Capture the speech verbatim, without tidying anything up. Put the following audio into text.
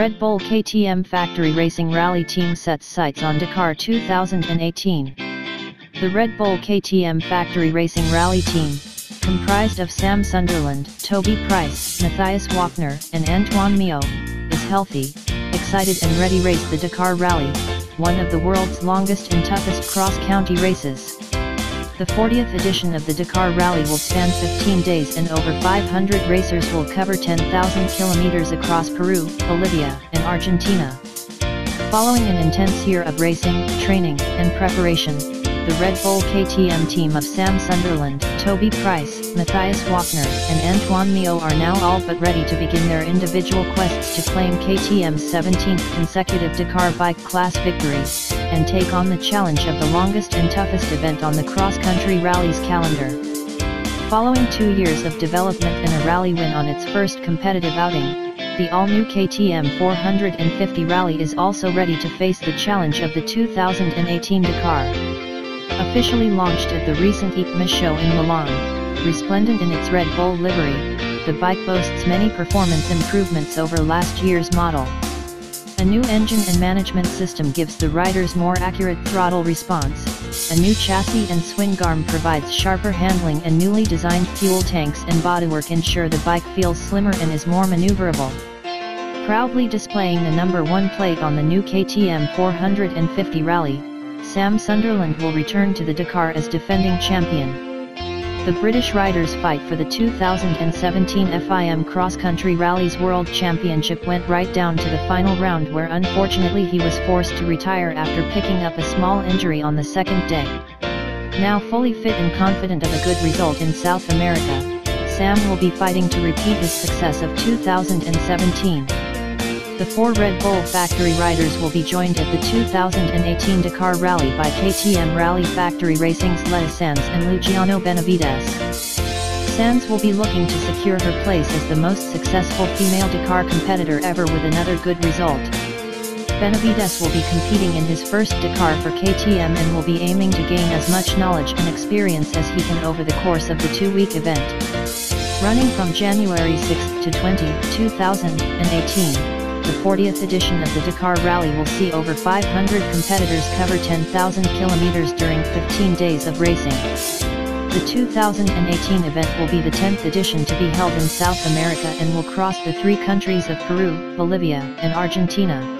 Red Bull K T M Factory Racing Rally Team sets sights on Dakar two thousand eighteen. The Red Bull K T M Factory Racing Rally Team, comprised of Sam Sunderland, Toby Price, Matthias Walkner and Antoine Meo, is healthy, excited and ready to race the Dakar Rally, one of the world's longest and toughest cross-county races. The fortieth edition of the Dakar Rally will span fifteen days and over five hundred racers will cover ten thousand kilometers across Peru, Bolivia, and Argentina. Following an intense year of racing, training, and preparation, the Red Bull K T M team of Sam Sunderland, Toby Price, Matthias Walkner, and Antoine Meo are now all but ready to begin their individual quests to claim K T M's seventeenth consecutive Dakar bike class victory, and take on the challenge of the longest and toughest event on the cross-country rally's calendar. Following two years of development and a rally win on its first competitive outing, the all-new K T M four hundred fifty Rally is also ready to face the challenge of the two thousand eighteen Dakar. Officially launched at the recent EICMA show in Milan, resplendent in its Red Bull livery, the bike boasts many performance improvements over last year's model. A new engine and management system gives the riders more accurate throttle response, a new chassis and swing arm provides sharper handling, and newly designed fuel tanks and bodywork ensure the bike feels slimmer and is more maneuverable. Proudly displaying the number one plate on the new K T M four hundred fifty Rally, Sam Sunderland will return to the Dakar as defending champion. The British riders' fight for the two thousand seventeen F I M Cross-Country Rally's World Championship went right down to the final round, where unfortunately he was forced to retire after picking up a small injury on the second day. Now fully fit and confident of a good result in South America, Sam will be fighting to repeat his success of two thousand seventeen. The four Red Bull factory riders will be joined at the two thousand eighteen Dakar Rally by K T M Rally Factory Racing's Laia Sanz and Luciano Benavides. Sanz will be looking to secure her place as the most successful female Dakar competitor ever with another good result. Benavides will be competing in his first Dakar for K T M and will be aiming to gain as much knowledge and experience as he can over the course of the two-week event. Running from January sixth to the twentieth, two thousand eighteen. The fortieth edition of the Dakar Rally will see over five hundred competitors cover ten thousand kilometers during fifteen days of racing. The two thousand eighteen event will be the tenth edition to be held in South America and will cross the three countries of Peru, Bolivia, and Argentina.